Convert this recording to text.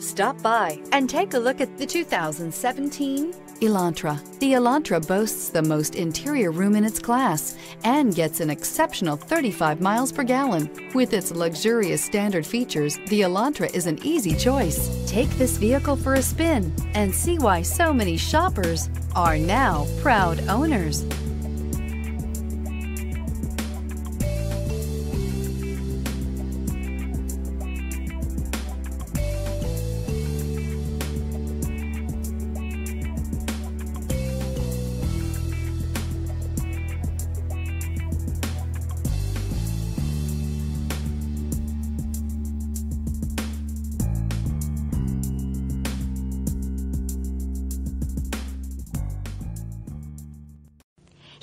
Stop by and take a look at the 2017 Elantra. The Elantra boasts the most interior room in its class and gets an exceptional 35 miles per gallon. With its luxurious standard features, the Elantra is an easy choice. Take this vehicle for a spin and see why so many shoppers are now proud owners.